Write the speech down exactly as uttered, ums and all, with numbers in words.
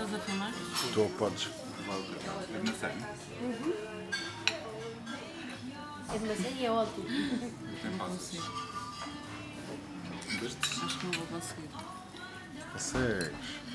Estás a filmar? Estou, podes. É maçã. Uhum. É de maçã e é ótimo. Não, não consigo. Acho que não vou conseguir. Consegues.